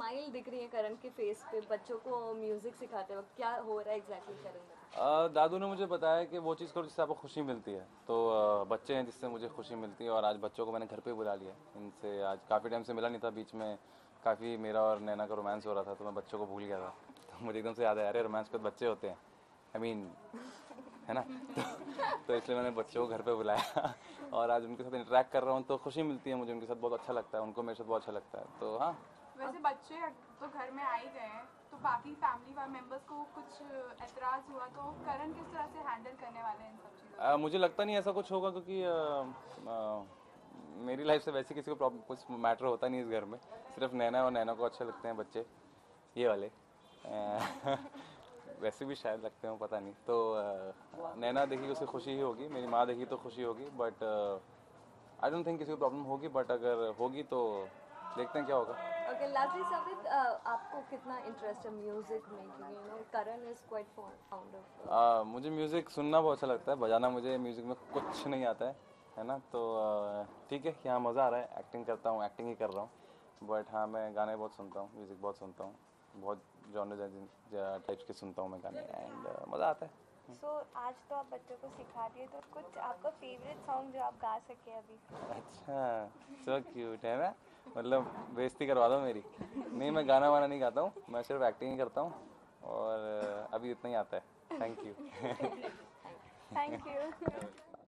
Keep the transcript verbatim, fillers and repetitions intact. Smile दिख रही है करण के फेस पे बच्चों को म्यूजिक सिखाते वक्त, क्या हो रहा है एग्जैक्टली करण? दादू ने मुझे बताया कि वो चीज़ करो जिससे आपको खुशी मिलती है, तो बच्चे हैं जिससे मुझे खुशी मिलती है। और आज बच्चों को मैंने घर पे बुला लिया, इनसे आज काफ़ी टाइम से मिला नहीं था, बीच में काफ़ी मेरा और नैना का रोमांस हो रहा था तो मैं बच्चों को भूल गया था, तो मुझे एकदम से याद आया अरे रोमांस के बच्चे होते हैं, आई मीन है ना, तो, तो इसलिए मैंने बच्चों को घर पे बुलाया और आज उनके साथ इंटरेक्ट कर रहा हूँ तो खुशी मिलती है मुझे, उनके साथ बहुत अच्छा लगता है, उनको मेरे साथ बहुत अच्छा लगता है। तो हाँ, वैसे बच्चे तो घर में आ ही गए हैं, तो बाकी फैमिली मेंबर्स को कुछ एतराज़ हुआ तो करण किस तरह से हैंडल करने वाले हैं इन सब चीज़ों को? मुझे लगता नहीं ऐसा कुछ होगा क्योंकि आ, आ, मेरी लाइफ से वैसे किसी को प्रॉब्लम कुछ मैटर होता नहीं इस घर में, सिर्फ नैना और नैना को अच्छे लगते हैं बच्चे ये वाले, वैसे भी शायद लगते हो पता नहीं, तो नैना देखी उसे खुशी ही होगी, मेरी माँ देखी तो खुशी होगी, बट आई डोंट थिंक किसी को प्रॉब्लम होगी, बट अगर होगी तो देखते हैं क्या होगा। ओके लास्टली साबित, आपको कितना इंटरेस्ट है म्यूजिक में? क्योंकि you know Karan is quite fond of, मुझे म्यूजिक सुनना बहुत अच्छा लगता है, बजाना मुझे म्यूजिक में कुछ नहीं आता है, है ना, तो ठीक है यहाँ मज़ा आ रहा है, एक्टिंग करता हूँ, एक्टिंग ही कर रहा हूँ, बट हाँ मैं गाने बहुत सुनता हूँ, म्यूजिक बहुत सुनता हूँ, बहुत जॉनर टाइप्स के सुनता हूँ मैं गाने, एंड uh, मज़ा आता है। सो so, आज तो आप बच्चों को सिखा दिए, तो कुछ आपका फेवरेट सॉन्ग जो आप गा सके अभी? अच्छा, सो क्यूट है ना, मतलब बेइज्जती करवा दो मेरी। नहीं मैं गाना वाना नहीं गाता हूँ, मैं सिर्फ एक्टिंग ही करता हूँ और अभी इतना ही आता है। Thank you. Thank you.